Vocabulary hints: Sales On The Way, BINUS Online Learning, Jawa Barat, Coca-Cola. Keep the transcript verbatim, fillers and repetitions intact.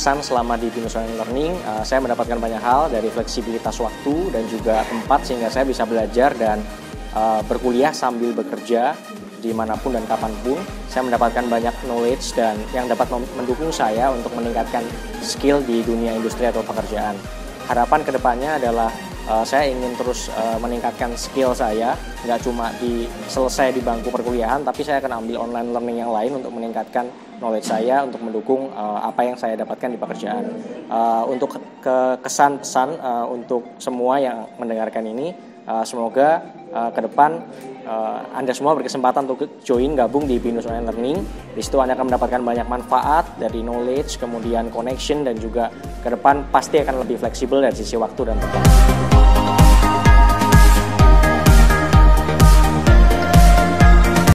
kesan selama di BINUS Online Learning, uh, saya mendapatkan banyak hal dari fleksibilitas waktu dan juga tempat sehingga saya bisa belajar dan uh, berkuliah sambil bekerja dimanapun dan kapanpun. Saya mendapatkan banyak knowledge dan yang dapat mendukung saya untuk meningkatkan skill di dunia industri atau pekerjaan. Harapan kedepannya adalah uh, saya ingin terus uh, meningkatkan skill saya, nggak cuma di selesai di bangku perkuliahan, tapi saya akan ambil online learning yang lain untuk meningkatkan knowledge saya untuk mendukung uh, apa yang saya dapatkan di pekerjaan. Uh, untuk ke kesan pesan uh, untuk semua yang mendengarkan ini, uh, semoga uh, ke depan uh, Anda semua berkesempatan untuk join gabung di BINUS Online Learning. Di situ Anda akan mendapatkan banyak manfaat dari knowledge, kemudian connection, dan juga ke depan pasti akan lebih fleksibel dari sisi waktu dan tempat.